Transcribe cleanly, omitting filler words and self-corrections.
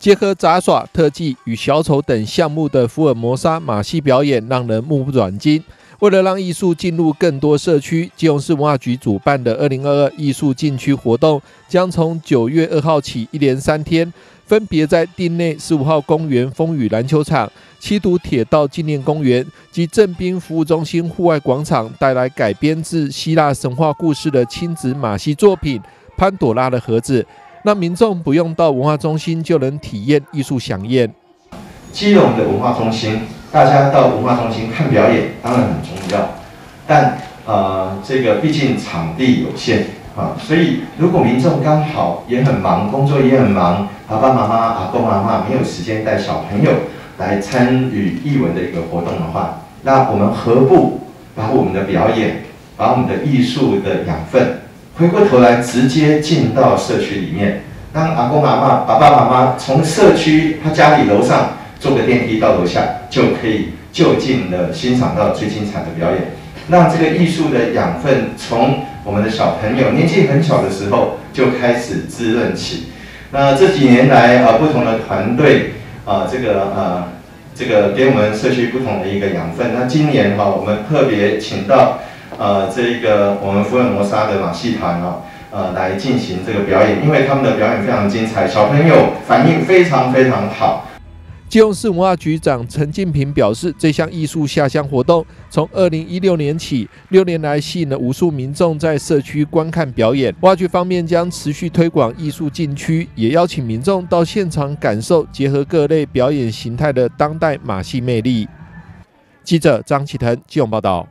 结合杂耍、特技与小丑等项目的福尔摩沙马戏表演让人目不转睛。为了让艺术进入更多社区，基隆市文化局主办的2022艺术禁区活动将从9月2号起一连3天，分别在町内15号公园风雨篮球场、7堵铁道纪念公园及正滨服务中心户外广场带来改编自希腊神话故事的亲子马戏作品《潘朵拉的盒子》。 让民众不用到文化中心就能体验艺术飨宴。基隆的文化中心，大家到文化中心看表演当然很重要，但这个毕竟场地有限啊，所以如果民众刚好也很忙，工作也很忙，爸爸妈妈、阿公阿嬷没有时间带小朋友来参与艺文的一个活动的话，那我们何不把我们的表演，把我们的艺术的养分？ 回过头来，直接进到社区里面，让阿公阿嬷、爸爸妈妈从社区他家里楼上坐个电梯到楼下，就可以就近的欣赏到最精彩的表演。让这个艺术的养分从我们的小朋友年纪很小的时候就开始滋润起。那这几年来，不同的团队这个给我们社区不同的一个养分。那今年我们特别请到。 我们福尔摩沙的马戏团来进行这个表演，因为他们的表演非常精彩，小朋友反应非常非常好。基隆市文化局长陈进平表示，这项艺术下乡活动从2016年起，6年来吸引了无数民众在社区观看表演。文化局方面将持续推广艺术禁区，也邀请民众到现场感受结合各类表演形态的当代马戏魅力。记者张启腾基隆报道。